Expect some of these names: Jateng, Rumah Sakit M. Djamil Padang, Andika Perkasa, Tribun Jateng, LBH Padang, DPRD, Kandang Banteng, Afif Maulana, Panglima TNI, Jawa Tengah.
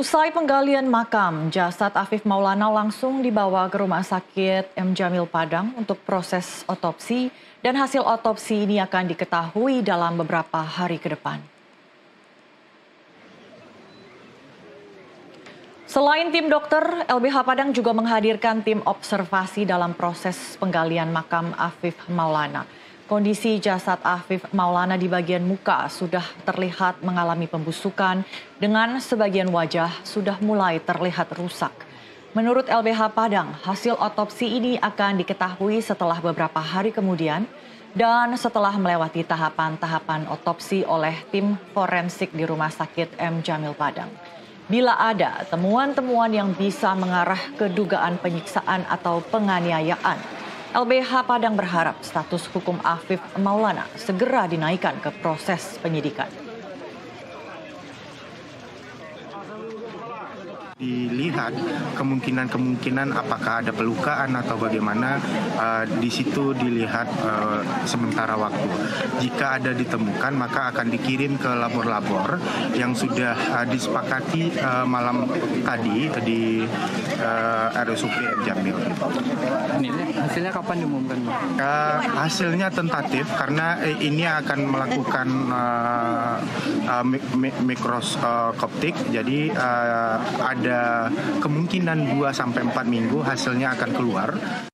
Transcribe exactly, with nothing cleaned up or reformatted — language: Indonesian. Usai penggalian makam, jasad Afif Maulana langsung dibawa ke Rumah Sakit M. Djamil Padang untuk proses otopsi, dan hasil otopsi ini akan diketahui dalam beberapa hari ke depan. Selain tim dokter, L B H Padang juga menghadirkan tim observasi dalam proses penggalian makam Afif Maulana. Kondisi jasad Afif Maulana di bagian muka sudah terlihat mengalami pembusukan, dengan sebagian wajah sudah mulai terlihat rusak. Menurut L B H Padang, hasil otopsi ini akan diketahui setelah beberapa hari kemudian dan setelah melewati tahapan-tahapan otopsi oleh tim forensik di Rumah Sakit M. Djamil Padang. Bila ada temuan-temuan yang bisa mengarah ke dugaan penyiksaan atau penganiayaan, L B H Padang berharap status hukum Afif Maulana segera dinaikkan ke proses penyidikan. Dilihat kemungkinan-kemungkinan apakah ada pelukaan atau bagaimana, uh, di situ dilihat uh, sementara waktu. Jika ada ditemukan, maka akan dikirim ke labor-labor yang sudah uh, disepakati uh, malam tadi di uh, R S U P M. Djamil. Hasilnya kapan diumumkan, Pak? Uh, hasilnya tentatif karena eh, ini akan melakukan uh, uh, mikroskoptik, jadi uh, ada kemungkinan dua sampai empat minggu hasilnya akan keluar.